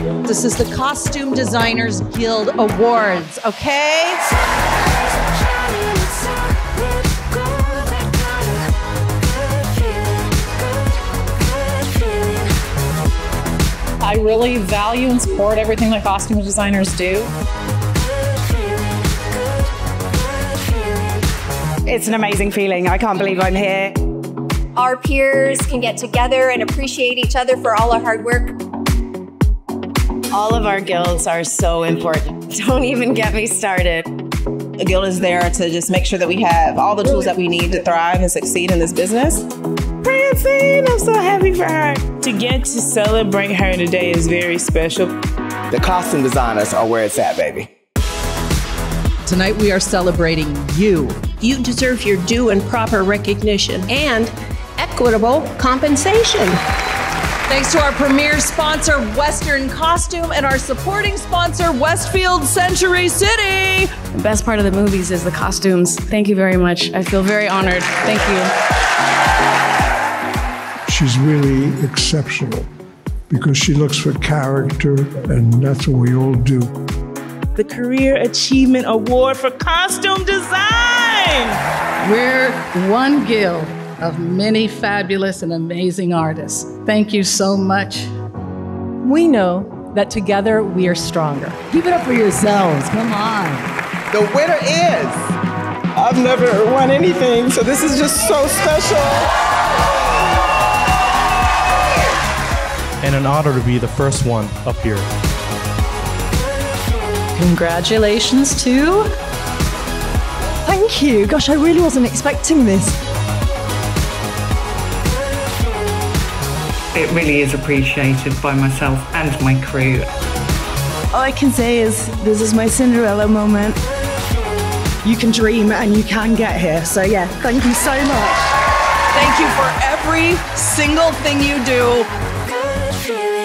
This is the Costume Designers Guild Awards, okay? I really value and support everything that costume designers do. It's an amazing feeling. I can't believe I'm here. Our peers can get together and appreciate each other for all our hard work. All of our guilds are so important. Don't even get me started. The guild is there to just make sure that we have all the tools that we need to thrive and succeed in this business. Francine, I'm so happy for her. To get to celebrate her today is very special. The costume designers are where it's at, baby. Tonight we are celebrating you. You deserve your due and proper recognition and equitable compensation. Thanks to our premier sponsor, Western Costume, and our supporting sponsor, Westfield Century City. The best part of the movies is the costumes. Thank you very much. I feel very honored. Thank you. She's really exceptional because she looks for character, and that's what we all do. The Career Achievement Award for Costume Design. We're one guild of many fabulous and amazing artists. Thank you so much. We know that together we are stronger. Give it up for yourselves, come on. The winner is, I've never won anything, so this is just so special. And an honor to be the first one up here. Congratulations to... Thank you, gosh, I really wasn't expecting this. It really is appreciated by myself and my crew. All I can say is, this is my Cinderella moment. You can dream and you can get here, so yeah, thank you so much. Thank you for every single thing you do.